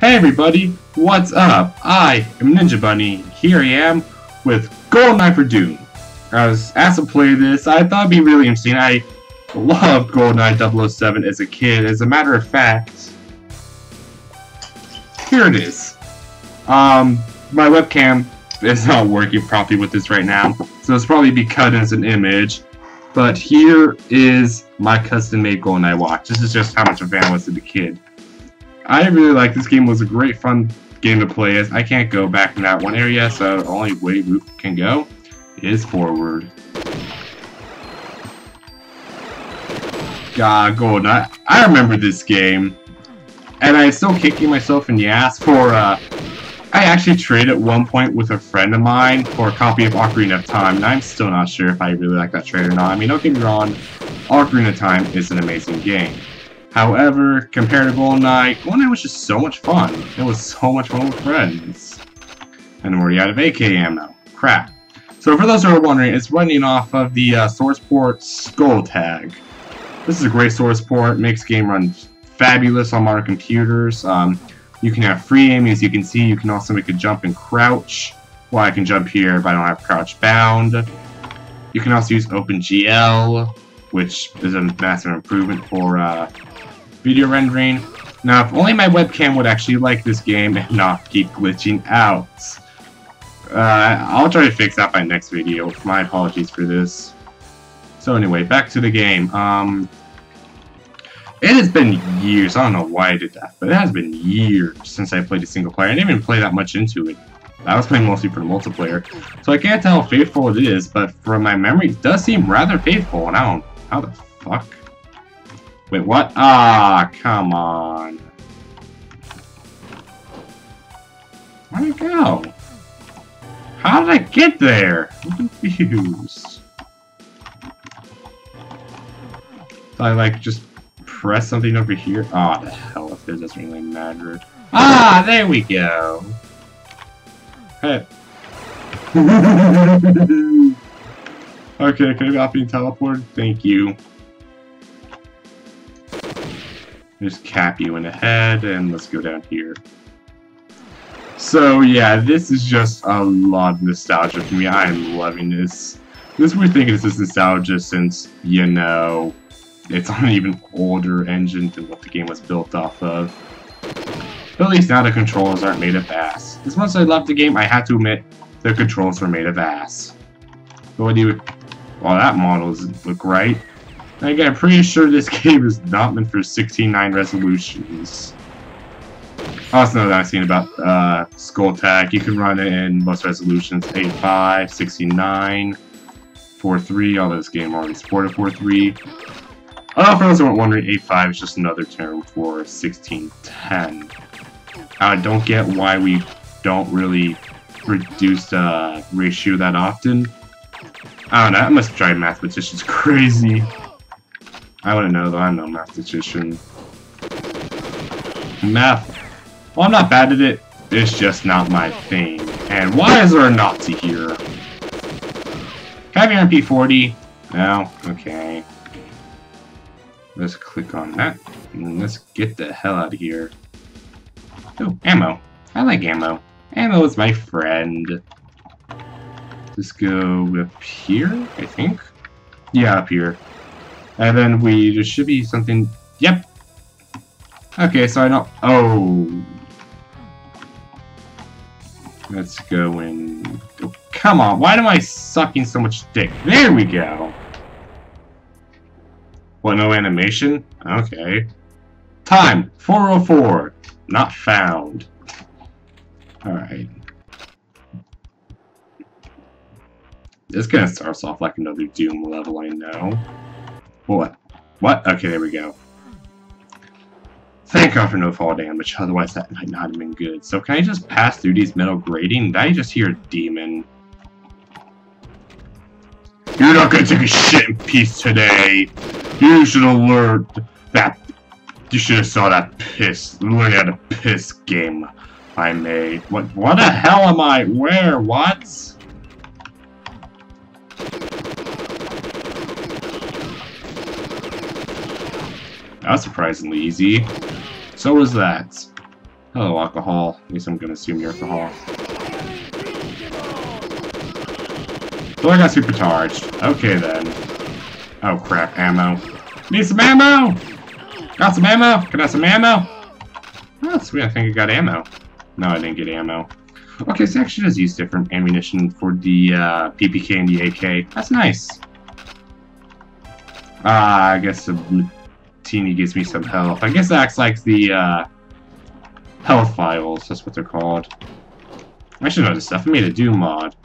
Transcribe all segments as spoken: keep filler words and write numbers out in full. Hey everybody, what's up? I am Ninja Bunny, and here I am with GoldenEye for Doom. I was asked to play this. I thought it'd be really interesting. I loved GoldenEye double oh seven as a kid. As a matter of fact, here it is. Um, my webcam is not working properly with this right now, so it's probably be cut as an image. But here is my custom-made GoldenEye watch. This is just how much a fan was as a kid. I really like this game. It was a great fun game to play as. I can't go back in that one area, so the only way we can go is forward. God, GoldenEye. I remember this game. And I'm still kicking myself in the ass for, uh... I actually traded at one point with a friend of mine for a copy of Ocarina of Time, and I'm still not sure if I really like that trade or not. I mean, don't get me wrong, Ocarina of Time is an amazing game. However, compared to GoldenEye, GoldenEye was just so much fun. It was so much fun with friends. And I'm already out of A K M now. Crap. So for those who are wondering, it's running off of the uh, source port Skulltag. This is a great source port. Makes game run fabulous on modern computers. Um, you can have free aiming, as you can see. You can also make a jump and crouch. Well, I can jump here, but I don't have crouch bound. You can also use OpenGL, which is a massive improvement for uh, video rendering. Now, if only my webcam would actually like this game and not keep glitching out. Uh, I'll try to fix that by next video. My apologies for this. So anyway, back to the game. Um, it has been years. I don't know why I did that, but it has been years since I played a single player. I didn't even play that much into it. I was playing mostly for the multiplayer, so I can't tell how faithful it is, but from my memory, it does seem rather faithful, and I don't... How the fuck? Wait, what? Ah, come on. Where'd it go? How did I get there? I'm confused. So I, like, just press something over here? Ah, oh, the hell if it doesn't really matter. Ah, there we go! Hey. Okay, can I not be teleported? Thank you. Just cap you in the head, and let's go down here. So yeah, this is just a lot of nostalgia for me. I'm loving this. This weird thing is this nostalgia since, you know, it's on an even older engine than what the game was built off of. But at least now the controls aren't made of ass. As much as I love the game, I have to admit, the controls were made of ass. But what do you... Well, that model doesn't look right. And again, I'm pretty sure this game is not meant for sixteen nine resolutions. Also, that I've seen about uh, Skulltag, you can run it in most resolutions, eight point five, sixteen nine, four point three, although this game already supported four point three. Although for those who weren't wondering, eight point five is just another term for sixteen ten. I don't get why we don't really reduce the uh, ratio that often. I don't know, I must drive mathematicians crazy. I wouldn't know though, I'm no mathematician. Math. Well, I'm not bad at it, it's just not my thing. And why is there a Nazi here? Can I have your M P forty? No? Okay. Let's click on that, and let's get the hell out of here. Oh, ammo. I like ammo. Ammo is my friend. Let's go up here, I think. Yeah, up here. And then we... There should be something... Yep! Okay, so I know... Oh! Let's go in... Oh, come on, why am I sucking so much dick? There we go! What, no animation? Okay. Time! four oh four! Not found. Alright. This kind of starts off like another Doom level, I know. What? What? Okay, there we go. Thank God for no fall damage, otherwise that might not have been good. So can I just pass through these metal grating? Did I just hear a demon? You're not gonna take a shit in peace today! You should have learned that... You should have saw that piss, learning how to piss game I made. What, what the hell am I? Where? What? That was surprisingly easy. So was that. Hello, alcohol. At least I'm gonna assume you're alcohol. So I got supercharged. Okay then. Oh crap, ammo. Need some ammo! Got some ammo! Can I have some ammo? Oh sweet, I think I got ammo. No, I didn't get ammo. Okay, so actually does use different ammunition for the uh, P P K and the A K. That's nice. Ah, uh, I guess the Teeny gives me some health. I guess it acts like the uh, health vials. That's what they're called. I should know this stuff. I made a Doom mod.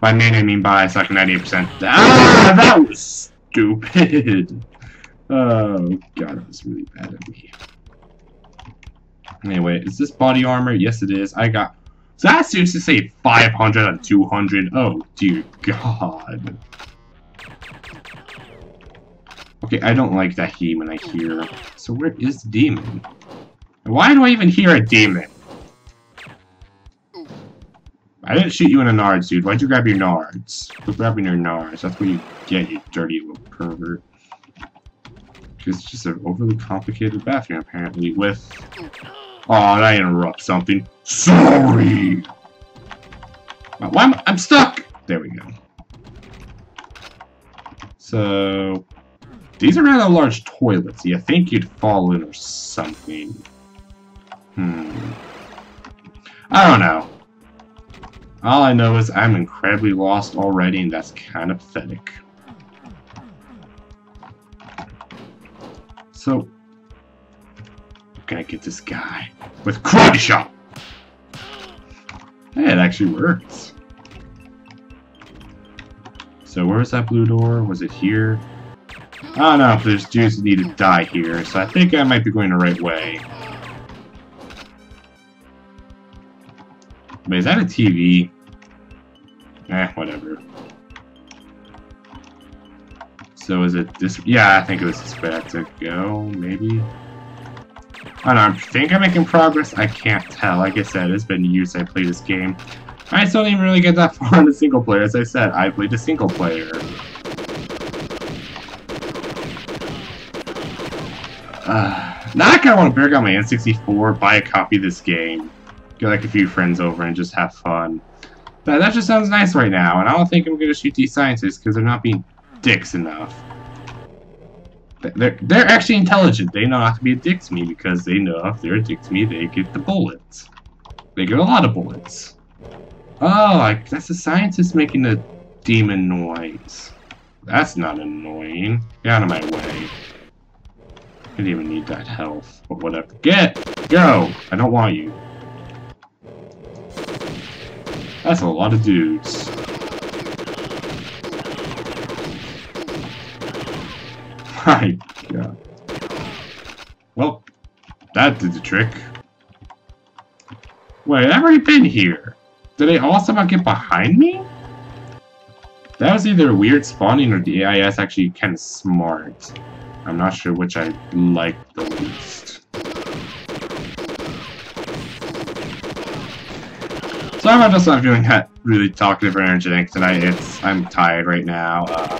By main, I mean by. It's like ninety-eight percent. Ah, that was stupid. Oh god, that was really bad at me. Anyway, is this body armor? Yes, it is. I got. So that seems to say five hundred out of two hundred. Oh dear god. Okay, I don't like that he when I hear. So where is the demon? Why do I even hear a demon? I didn't shoot you in a nards, dude. Why'd you grab your nards? Quit grabbing your nards. That's what you get, you dirty little pervert. It's just an overly complicated bathroom, apparently, with... Oh, did I interrupt something? Sorry! Why am I... I'm stuck! There we go. So... These are rather large toilets. You think you'd fall in or something. Hmm. I don't know. All I know is I'm incredibly lost already, and that's kind of pathetic. So, I'm gonna get this guy with karate shot. Hey, it actually works. So where's that blue door? Was it here? I don't know if there's dudes that need to die here, so I think I might be going the right way. Wait, is that a T V? Eh, whatever. So is it this? Yeah, I think it was this way I have to go, maybe? I don't know, I think I'm making progress. I can't tell. Like I said, it's been years I played this game. I just don't even really get that far into single player. As I said, I played the single player. Uh, now I kind of want to break out my N sixty-four, buy a copy of this game, get like a few friends over and just have fun. But that just sounds nice right now, and I don't think I'm going to shoot these scientists because they're not being dicks enough. They're, they're actually intelligent. They know not to be a dick to me because they know if they're a dick to me, they get the bullets. They get a lot of bullets. Oh, like, that's the scientist making a demon noise. That's not annoying. Get out of my way. I didn't even need that health, but whatever. Get! Go! I don't want you. That's a lot of dudes. My god. Well, that did the trick. Wait, I've already been here. Did they all somehow get behind me? That was either weird spawning or the A I S actually kind of smart. I'm not sure which I like the least. So I'm just not feeling that really talkative or energetic tonight. It's I'm tired right now. Uh,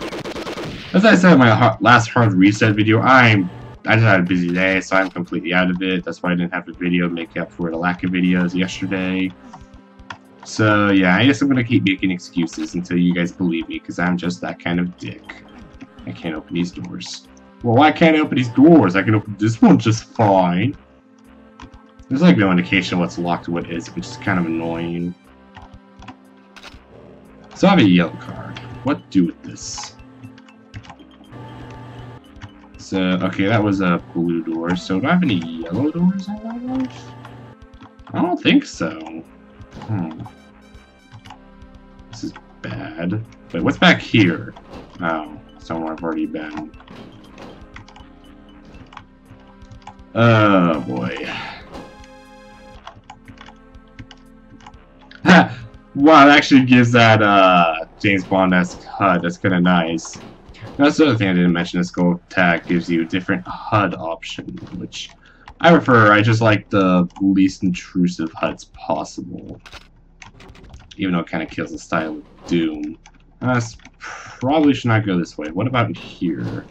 as I said in my ha last hard reset video, I'm I just had a busy day, so I'm completely out of it. That's why I didn't have a video to make up for the lack of videos yesterday. So yeah, I guess I'm gonna keep making excuses until you guys believe me, because I'm just that kind of dick. I can't open these doors. Well, why can't I open these doors? I can open this one just fine. There's like no indication of what's locked or what isn't, which is kind of annoying. So I have a yellow card. What do with this? So, okay, that was a blue door. So do I have any yellow doors in my life? I don't think so. Hmm. This is bad. Wait, what's back here? Oh, somewhere I've already been. Oh boy. Wow, it actually gives that uh, James Bond-esque H U D. That's kind of nice. That's the other thing I didn't mention. This Skulltag gives you a different H U D option, which I prefer. I just like the least intrusive H U Ds possible. Even though it kind of kills the style of Doom. I probably should not go this way. What about here?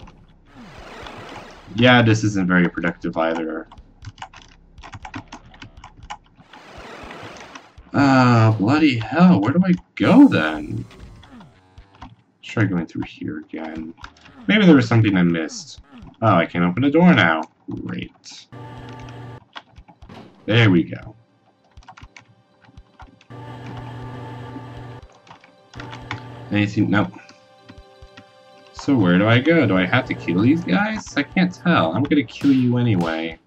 Yeah, this isn't very productive either. Ah, uh, bloody hell, where do I go then? Let's try going through here again. Maybe there was something I missed. Oh, I can't open a door now. Great. There we go. Anything? Nope. So where do I go? Do I have to kill these guys? I can't tell. I'm gonna kill you anyway.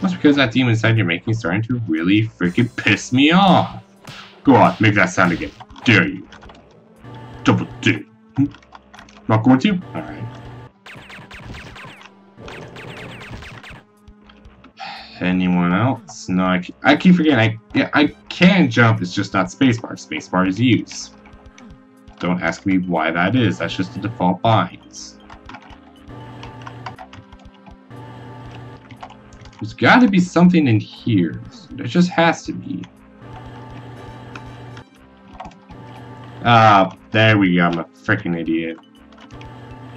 That's because that demon sound you're making is starting to really freaking piss me off. Go on, make that sound again. Dare you. Double do. Hmm? Not going to? Alright. Anyone else? No, I, I keep forgetting. I, yeah, I can jump, it's just not spacebar. Spacebar is use. Don't ask me why that is. That's just the default binds. There's got to be something in here. There just has to be. Ah, oh, there we go. I'm a freaking idiot.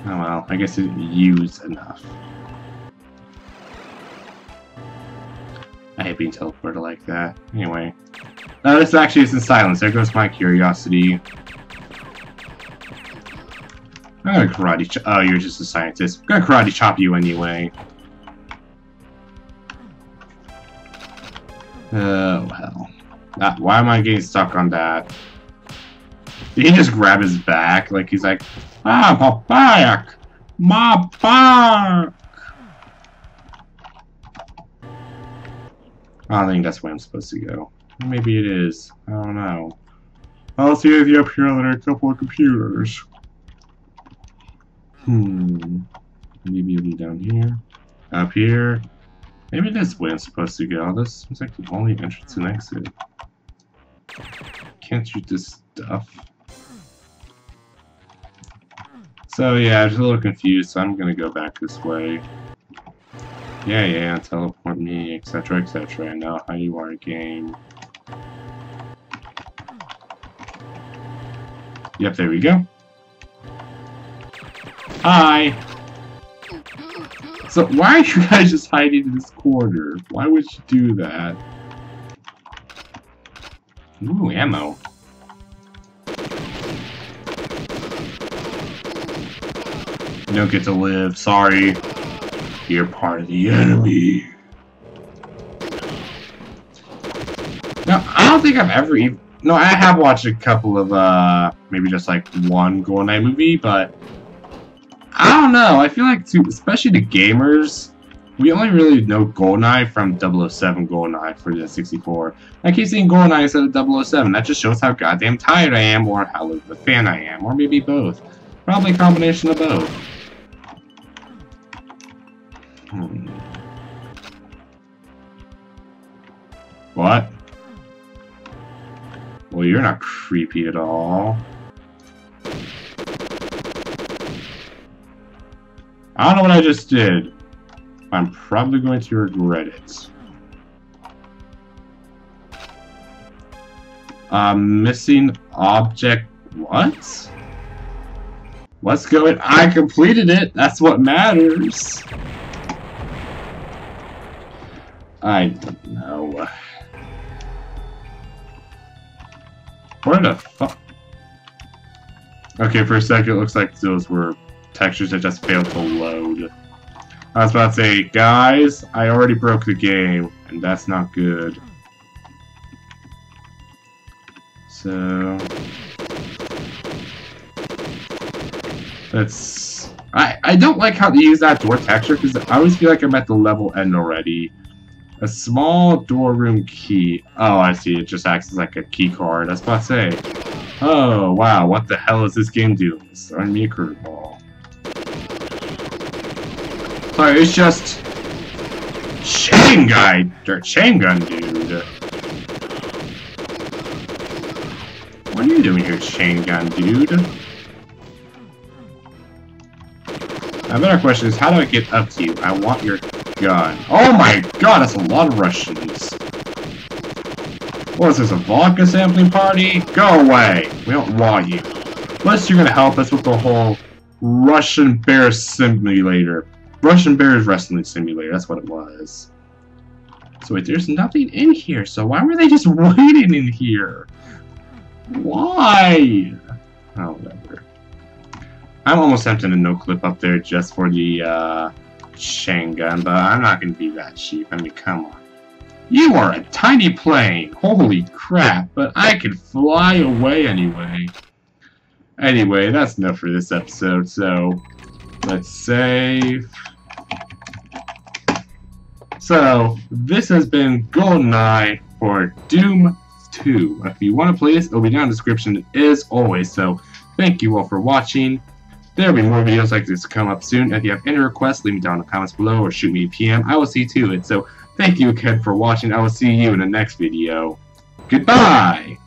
Oh well, I guess it didn't use enough. I hate being teleported like that. Anyway. No, this actually is in silence. There goes my curiosity. I'm gonna karate chop. Oh, you're just a scientist. I'm gonna karate chop you anyway. Oh, hell. Ah, why am I getting stuck on that? Did he just grab his back? Like, he's like, ah, my back! My back! I don't think that's the way I'm supposed to go. Maybe it is. I don't know. I'll see you up here on a couple of computers. Hmm. Maybe it'll be down here. Up here. Maybe that's the way I'm supposed to go. This seems like the only entrance and exit. Can't shoot this stuff. So yeah, I was a little confused, so I'm gonna go back this way. Yeah, yeah, teleport me, et cetera, et cetera. I know how you are, game. Yep, there we go. Hi! So why are you guys just hiding in this corner? Why would you do that? Ooh, ammo. You don't get to live, sorry. You're part of the enemy. Now, I don't think I've ever even... No, I have watched a couple of, uh... maybe just like one GoldenEye movie, but... I don't know, I feel like, too, especially the gamers, we only really know GoldenEye from double oh seven GoldenEye for the sixty-four. I keep seeing GoldenEye instead of double oh seven, that just shows how goddamn tired I am, or how little of a fan I am, or maybe both. Probably a combination of both. Hmm. What? Well, you're not creepy at all. I don't know what I just did. I'm probably going to regret it. Uh, missing object... What? What's going... I completed it! That's what matters! I don't know. Where the fuck... Okay, for a second it looks like those were... textures that just failed to load. I was about to say, guys, I already broke the game, and that's not good. So... That's... I, I don't like how to use that door texture, because I always feel like I'm at the level end already. A small door room key. Oh, I see, it just acts as like a key card. I was about to say, oh, wow, what the hell is this game doing? It's throwing me a curveball. Sorry, it's just chain guy or chain gun dude. What are you doing here, chain gun dude? Now, the better question is, how do I get up to you? I want your gun. Oh my god, that's a lot of Russians. What is this, a vodka sampling party? Go away. We don't want you. Unless you're gonna help us with the whole Russian bear simulator. Russian Bears Wrestling Simulator, that's what it was. So wait, there's nothing in here, so why were they just waiting in here? Why? Oh, whatever. I'm almost tempted to no-clip up there just for the, uh, chain gun, but I'm not gonna be that cheap. I mean, come on. You are a tiny plane! Holy crap, but I could fly away anyway. Anyway, that's enough for this episode, so let's save. So, this has been GoldenEye for Doom two. If you want to play this, it'll be down in the description as always, so thank you all for watching. There will be more videos like this to come up soon. If you have any requests, leave me down in the comments below or shoot me a P M. I will see to it. So, thank you again for watching. I will see you in the next video. Goodbye!